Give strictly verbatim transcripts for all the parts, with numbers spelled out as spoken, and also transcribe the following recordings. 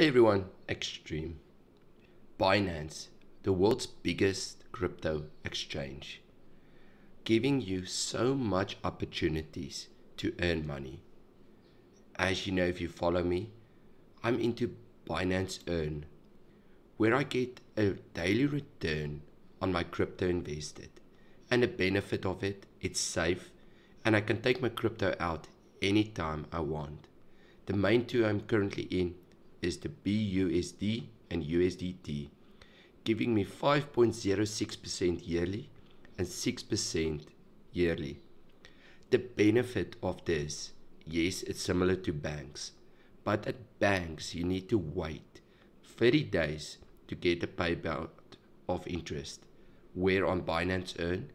Hey everyone, Xtreme. Binance, the world's biggest crypto exchange, giving you so much opportunities to earn money. As you know, if you follow me, I'm into Binance Earn, where I get a daily return on my crypto invested. And the benefit of it, it's safe and I can take my crypto out anytime I want. The main two I'm currently in is the B U S D and U S D T, giving me five point zero six percent yearly and six percent yearly. The benefit of this, yes, it's similar to banks, but at banks you need to wait thirty days to get a payout of interest, where on Binance Earn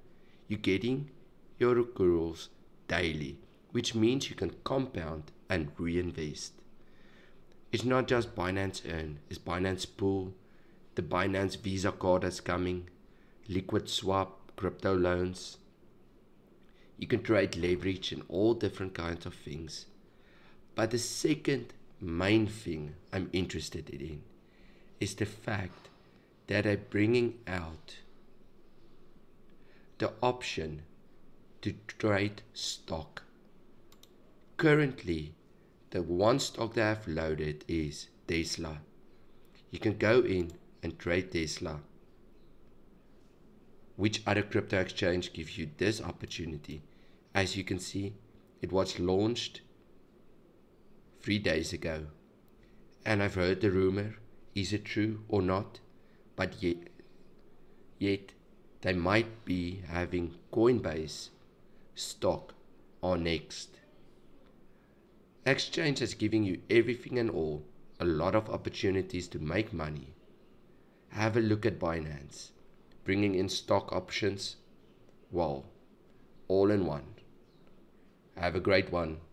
you're getting your accruals daily, which means you can compound and reinvest. It's not just Binance Earn, it's Binance Pool, the Binance Visa card that's coming, Liquid Swap, crypto loans. You can trade leverage and all different kinds of things. But the second main thing I'm interested in is the fact that they're bringing out the option to trade stock. Currently, the one stock they have loaded is Tesla. You can go in and trade Tesla. Which other crypto exchange gives you this opportunity? As you can see, it was launched three days ago. And I've heard the rumor, is it true or not? But yet, yet they might be having Coinbase stock or next. Exchange is giving you everything and all, a lot of opportunities to make money. Have a look at Binance, bringing in stock options, well, all in one. Have a great one.